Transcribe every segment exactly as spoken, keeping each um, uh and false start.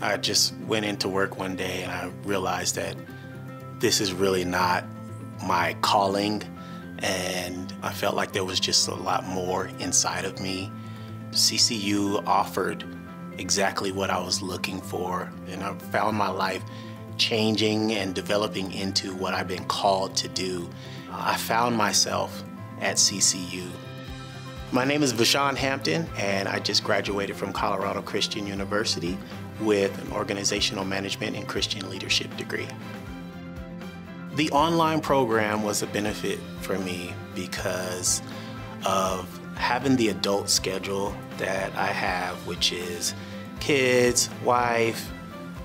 I just went into work one day and I realized that this is really not my calling, and I felt like there was just a lot more inside of me. C C U offered exactly what I was looking for, and I found my life changing and developing into what I've been called to do. I found myself at C C U. My name is Vashon Hampton, and I just graduated from Colorado Christian University with an Organizational Management and Christian Leadership degree. The online program was a benefit for me because of having the adult schedule that I have, which is kids, wife,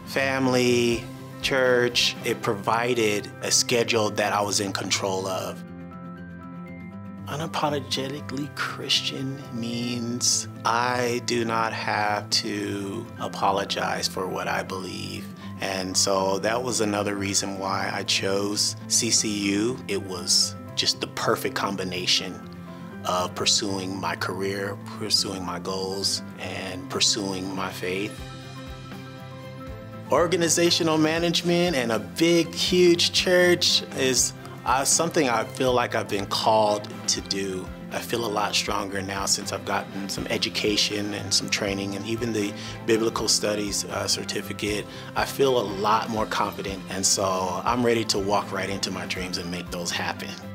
family, church. It provided a schedule that I was in control of. Unapologetically Christian means I do not have to apologize for what I believe. And so that was another reason why I chose C C U. It was just the perfect combination of pursuing my career, pursuing my goals, and pursuing my faith. Organizational management and a big, huge church is Uh, something I feel like I've been called to do. I feel a lot stronger now since I've gotten some education and some training, and even the biblical studies uh, certificate. I feel a lot more confident, and so I'm ready to walk right into my dreams and make those happen.